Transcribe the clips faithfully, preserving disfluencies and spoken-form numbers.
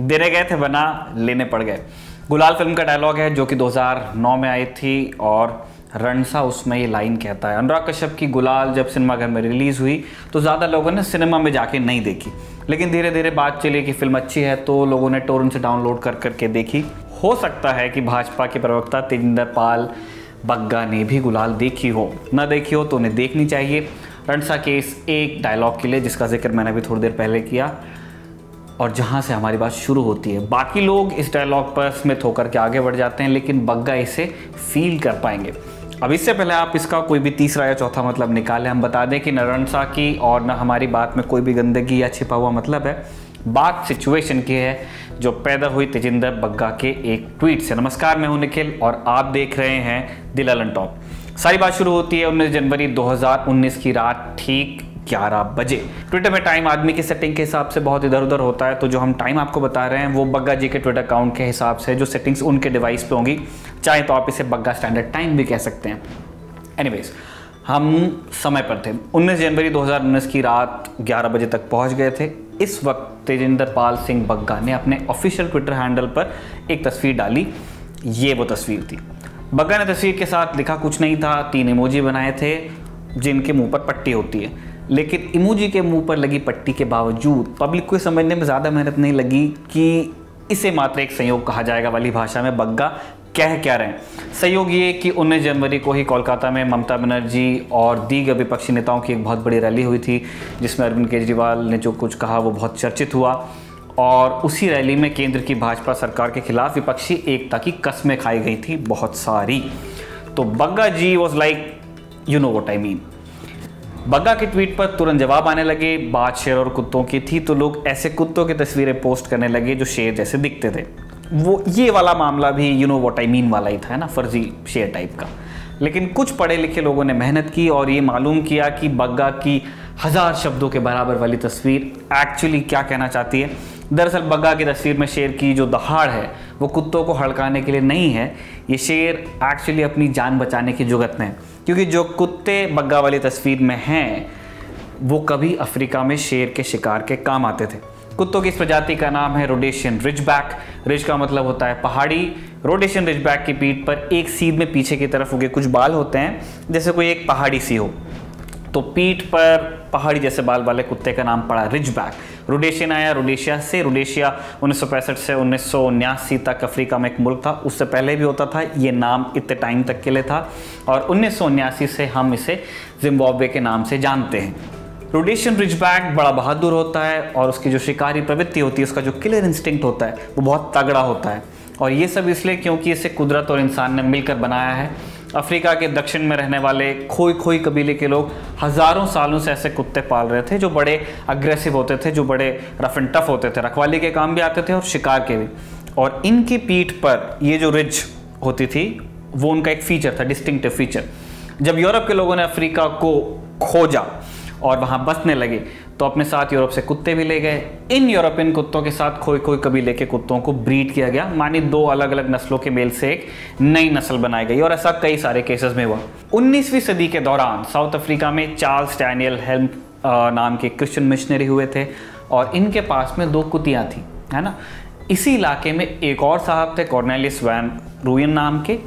देने गए थे बना लेने पड़ गए। गुलाल फिल्म का डायलॉग है जो कि दो हज़ार नौ में आई थी और रणसा उसमें ये लाइन कहता है। अनुराग कश्यप की गुलाल जब सिनेमाघर में रिलीज़ हुई तो ज़्यादा लोगों ने सिनेमा में जाके नहीं देखी, लेकिन धीरे धीरे बात चली कि फ़िल्म अच्छी है तो लोगों ने टोरेंट से डाउनलोड कर करके देखी। हो सकता है कि भाजपा के प्रवक्ता तेजेंद्र पाल बग्गा ने भी गुलाल देखी हो, ना देखी हो तो उन्हें देखनी चाहिए। रणसा के इस एक डायलॉग के लिए जिसका जिक्र मैंने अभी थोड़ी देर पहले किया और जहाँ से हमारी बात शुरू होती है। बाकी लोग इस डायलॉग पर स्मित होकर के आगे बढ़ जाते हैं, लेकिन बग्गा इसे फील कर पाएंगे। अब इससे पहले आप इसका कोई भी तीसरा या चौथा मतलब निकालें, हम बता दें कि न रणसा की और न हमारी बात में कोई भी गंदगी या छिपा हुआ मतलब है। बात सिचुएशन की है जो पैदा हुई तेजेंद्र बग्गा के एक ट्वीट से। नमस्कार, मैं हूं निखिल और आप देख रहे हैं द लल्लनटॉप। सारी बात शुरू होती है उन्नीस जनवरी दो हज़ार उन्नीस की रात ठीक ग्यारह बजे। ट्विटर में टाइम आदमी की सेटिंग के हिसाब से बहुत इधर उधर होता है, तो जो हम टाइम आपको बता रहे हैं वो बग्गा जी के ट्विटर अकाउंट के हिसाब से जो सेटिंग्स उनके डिवाइस पे होंगी, चाहे तो आप इसे बग्गा स्टैंडर्ड टाइम भी कह सकते हैं। एनीवेज, हम समय पर थे। उन्नीस जनवरी दो हज़ार उन्नीस की रात ग्यारह बजे तक पहुंच गए थे। इस वक्त तेजेंद्र पाल सिंह बग्गा ने अपने ऑफिशियल ट्विटर हैंडल पर एक तस्वीर डाली। ये वो तस्वीर थी। बग्गा ने तस्वीर के साथ लिखा कुछ नहीं था, तीन इमोजी बनाए थे जिनके मुंह पर पट्टी होती है, लेकिन इमोजी के मुंह पर लगी पट्टी के बावजूद पब्लिक को समझने में ज़्यादा मेहनत नहीं लगी कि इसे मात्र एक संयोग कहा जाएगा वाली भाषा में बग्गा कह क्या रहे हैं। संयोग ये कि उन्नीस जनवरी को ही कोलकाता में ममता बनर्जी और दीगर विपक्षी नेताओं की एक बहुत बड़ी रैली हुई थी जिसमें अरविंद केजरीवाल ने जो कुछ कहा वो बहुत चर्चित हुआ और उसी रैली में केंद्र की भाजपा सरकार के खिलाफ विपक्षी एकता की कसमें खाई गई थी बहुत सारी। तो Bagga ji was like you know what I mean. Bagga के ट्वीट पर तुरंत जवाब आने लगे। बात शेर और कुत्तों की थी तो लोग ऐसे कुत्तों की तस्वीरें पोस्ट करने लगे जो शेर जैसे दिखते थे। वो ये वाला मामला भी you know what I mean वाला ही था, है ना, फर्जी शेर टाइप का। लेकिन कुछ पढ़े लिखे लोगों ने मेहनत की और ये मालूम किया कि बग्गा की हज़ार शब्दों के बराबर वाली तस्वीर एक्चुअली क्या कहना चाहती है। दरअसल बग्गा की तस्वीर में शेर की जो दहाड़ है वो कुत्तों को हड़काने के लिए नहीं है। ये शेर एक्चुअली अपनी जान बचाने की जुगत में है, क्योंकि जो कुत्ते बग्गा वाली तस्वीर में हैं वो कभी अफ्रीका में शेर के शिकार के काम आते थे। कुत्तों की इस प्रजाति का नाम है रोडेशियन रिजबैक। रिज का मतलब होता है पहाड़ी। रोडेशियन रिजबैक की पीठ पर एक सीध में पीछे की तरफ उगे कुछ बाल होते हैं जैसे कोई एक पहाड़ी सी हो, तो पीठ पर पहाड़ी जैसे बाल वाले कुत्ते का नाम पड़ा रिजबैक। रोडेशियन आया रोडेशिया से। रोडेशिया उन्नीस सौ पैंसठ से उन्नीस सौ उन्यासी तक अफ्रीका में एक मुल्क था। उससे पहले भी होता था, ये नाम इतने टाइम तक के लिए था और उन्नीस सौ उन्यासी से हम इसे जिम्बाब्वे के नाम से जानते हैं। रोडेशियन रिजबैक बड़ा बहादुर होता है और उसकी जो शिकारी प्रवृत्ति होती है, उसका जो किलर इंस्टिंक्ट होता है वो बहुत तगड़ा होता है। और ये सब इसलिए क्योंकि इसे कुदरत और इंसान ने मिलकर बनाया है। अफ्रीका के दक्षिण में रहने वाले खोई खोई कबीले के लोग हज़ारों सालों से ऐसे कुत्ते पाल रहे थे जो बड़े अग्रेसिव होते थे, जो बड़े रफ एंड टफ होते थे, रखवाली के काम भी आते थे और शिकार के भी। और इनकी पीठ पर ये जो रिज होती थी वो उनका एक फ़ीचर था, डिस्टिंक्टिव फीचर। जब यूरोप के लोगों ने अफ्रीका को खोजा और वहाँ बसने लगे तो अपने साथ यूरोप से कुत्ते भी ले गए। इन यूरोपियन कुत्तों के साथ खोई खोई कबीले के कुत्तों को ब्रीड किया गया, मानी दो अलग अलग नस्लों के मेल से एक नई नस्ल बनाई गई और ऐसा कई सारे केसेस में हुआ। उन्नीसवीं सदी के दौरान साउथ अफ्रीका में चार्ल्स डैनियल हेल्म नाम के क्रिश्चियन मिशनरी हुए थे और इनके पास में दो कुतियाँ थीं, है ना। इसी इलाके में एक और साहब थे कॉर्नेलियस वैन रुयन नाम के।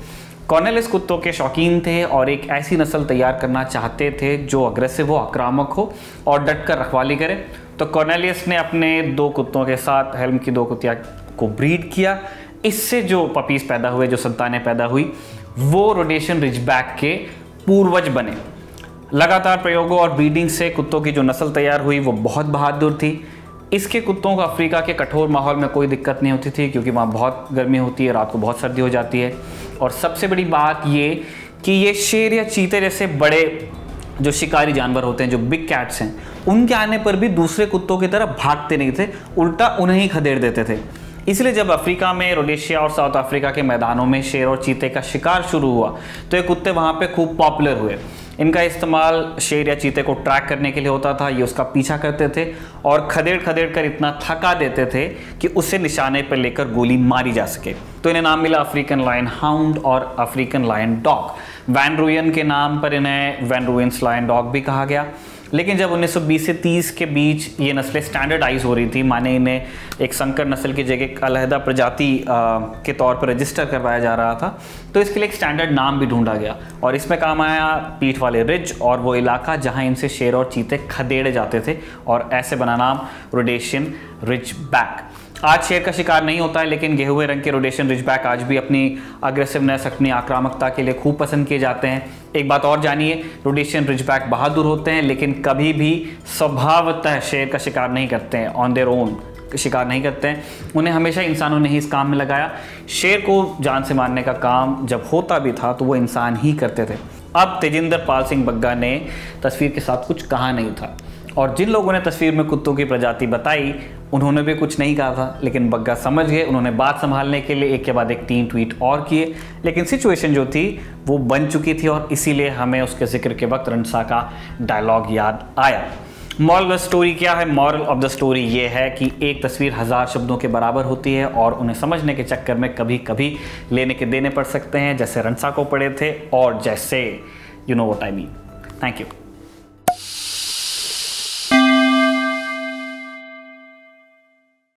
कॉर्नेलियस कुत्तों के शौकीन थे और एक ऐसी नस्ल तैयार करना चाहते थे जो अग्रेसिव हो, आक्रामक हो और डट कर रखवाली करे। तो कॉर्नेलियस ने अपने दो कुत्तों के साथ हेल्म की दो कुतिया को ब्रीड किया। इससे जो पपीज़ पैदा हुए, जो संतानें पैदा हुई, वो रोडेशियन रिजबैक के पूर्वज बने। लगातार प्रयोगों और ब्रीडिंग से कुत्तों की जो नस्ल तैयार हुई वो बहुत बहादुर थी। इसके कुत्तों को अफ्रीका के कठोर माहौल में कोई दिक्कत नहीं होती थी क्योंकि वहाँ बहुत गर्मी होती है, रात को बहुत सर्दी हो जाती है। और सबसे बड़ी बात ये कि ये शेर या चीते जैसे बड़े जो शिकारी जानवर होते हैं, जो बिग कैट्स हैं, उनके आने पर भी दूसरे कुत्तों की तरह भागते नहीं थे, उल्टा उन्हें ही खदेड़ देते थे। इसलिए जब अफ्रीका में रोडेशिया और साउथ अफ्रीका के मैदानों में शेर और चीते का शिकार शुरू हुआ तो ये कुत्ते वहाँ पर खूब पॉपुलर हुए। इनका इस्तेमाल शेर या चीते को ट्रैक करने के लिए होता था। ये उसका पीछा करते थे और खदेड़ खदेड़ कर इतना थका देते थे कि उसे निशाने पर लेकर गोली मारी जा सके। तो इन्हें नाम मिला अफ्रीकन लायन हाउंड और African lion dog. Van Rooyen के नाम पर इन्हें वैन रुयन्स लायन डॉग भी कहा गया। लेकिन जब उन्नीस सौ बीस से तीस के बीच ये नस्लें स्टैंडर्डाइज हो रही थी, माने इन्हें एक संकर नस्ल की जगह एक अलहदा प्रजाति के तौर पर रजिस्टर करवाया जा रहा था, तो इसके लिए एक स्टैंडर्ड नाम भी ढूंढा गया और इसमें काम आया पीठ वाले रिज और वो इलाका जहां इनसे शेर और चीते खदेड़े जाते थे, और ऐसे बना नाम रोडेशियन रिजबैक। आज शेर का शिकार नहीं होता है, लेकिन गेहुए रंग के रोडेशियन रिजबैक आज भी अपनी अग्रेसिवनेस, अपनी आक्रामकता के लिए खूब पसंद किए जाते हैं। एक बात और जानिए, रोडेशियन रिजबैक बहादुर होते हैं लेकिन कभी भी स्वभावतः शेर का शिकार नहीं करते हैं, ऑन देयर ओन शिकार नहीं करते हैं। उन्हें हमेशा इंसानों ने ही इस काम में लगाया। शेर को जान से मारने का काम जब होता भी था तो वो इंसान ही करते थे। अब तेजेंद्र पाल सिंह बग्गा ने तस्वीर के साथ कुछ कहा नहीं था, और जिन लोगों ने तस्वीर में कुत्तों की प्रजाति बताई उन्होंने भी कुछ नहीं कहा था, लेकिन बग्गा समझ गए। उन्होंने बात संभालने के लिए एक के बाद एक तीन ट्वीट और किए, लेकिन सिचुएशन जो थी वो बन चुकी थी और इसीलिए हमें उसके जिक्र के वक्त रणसा का डायलॉग याद आया। मॉरल ऑफ द स्टोरी क्या है? मॉरल ऑफ द स्टोरी ये है कि एक तस्वीर हज़ार शब्दों के बराबर होती है और उन्हें समझने के चक्कर में कभी कभी लेने के देने पड़ सकते हैं, जैसे रणसा को पड़े थे और जैसे you know what I mean. Thank you.